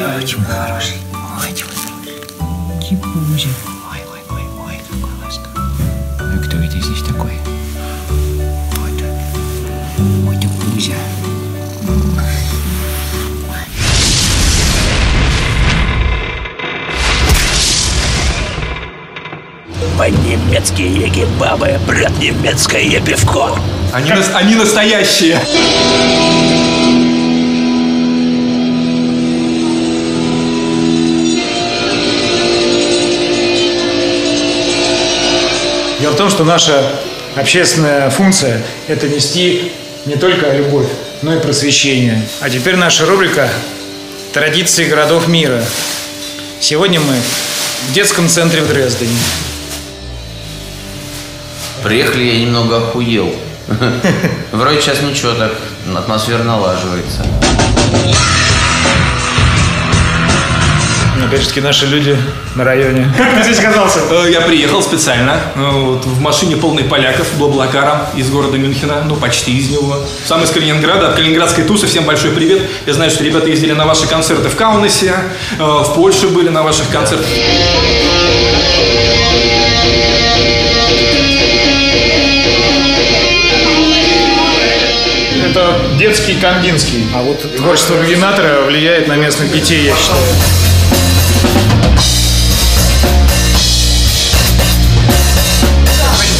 Ой, чего хороший. Ой, чего хороший. Кипузик. Ой, ой, ой, ой, какой ласковый. А кто это здесь такой? Вот. Ой, это Пузя. Немецкие кебабы, брат, немецкое пивко. Они настоящие. Дело в том, что наша общественная функция – это нести не только любовь, но и просвещение. А теперь наша рубрика «Традиции городов мира». Сегодня мы в детском центре в Дрездене. Приехали, я немного охуел. Вроде сейчас ничего, так атмосфера налаживается. Опять же таки, наши люди на районе. Как ты здесь оказался? Я приехал специально. Вот, в машине полной поляков, Блаблакара из города Мюнхена, ну почти из него. Сам из Калининграда, от калининградской тусы. Всем большой привет. Я знаю, что ребята ездили на ваши концерты в Каунасе, в Польше были на ваших концертах. Это детский Кандинский. А вот творчество Гогенатора влияет на местных детей, я считаю.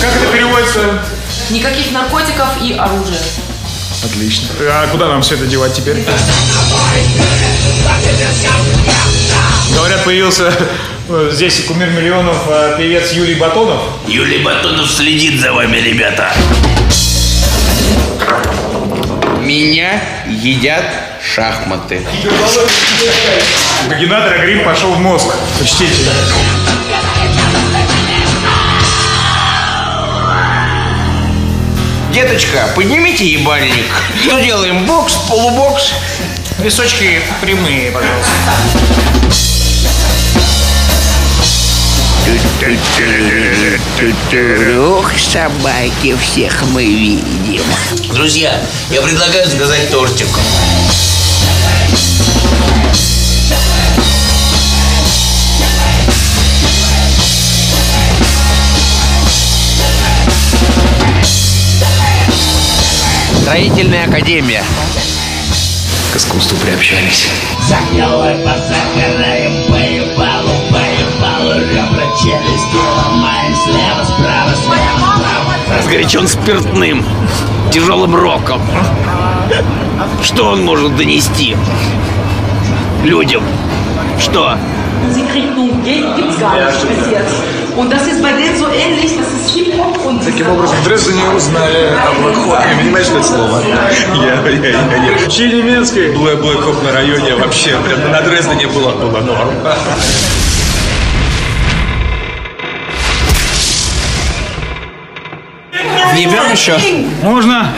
Как это переводится? Никаких наркотиков и оружия. Отлично. А куда нам все это девать теперь? Говорят, появился здесь кумир миллионов, певец Юлий Батонов. Юлий Батонов следит за вами, ребята. Меня едят шахматы. Гогенатор Грим пошел в мозг. Учтите. Деточка, поднимите ебальник. Делаем бокс, полубокс. Височки прямые, пожалуйста. Ох, собаки, всех мы видим. Друзья, я предлагаю заказать тортик. Строительная академия. К искусству приобщались. Разгорячен спиртным, тяжелым роком. Что он может донести людям? Что? Таким образом, в Дрездене узнали о блэк-хоп. Вы понимаете, что это слово? Я. Чили-менский блэк-хоп на районе вообще. Прям на Дрездене было норм. Ебем еще? Можно?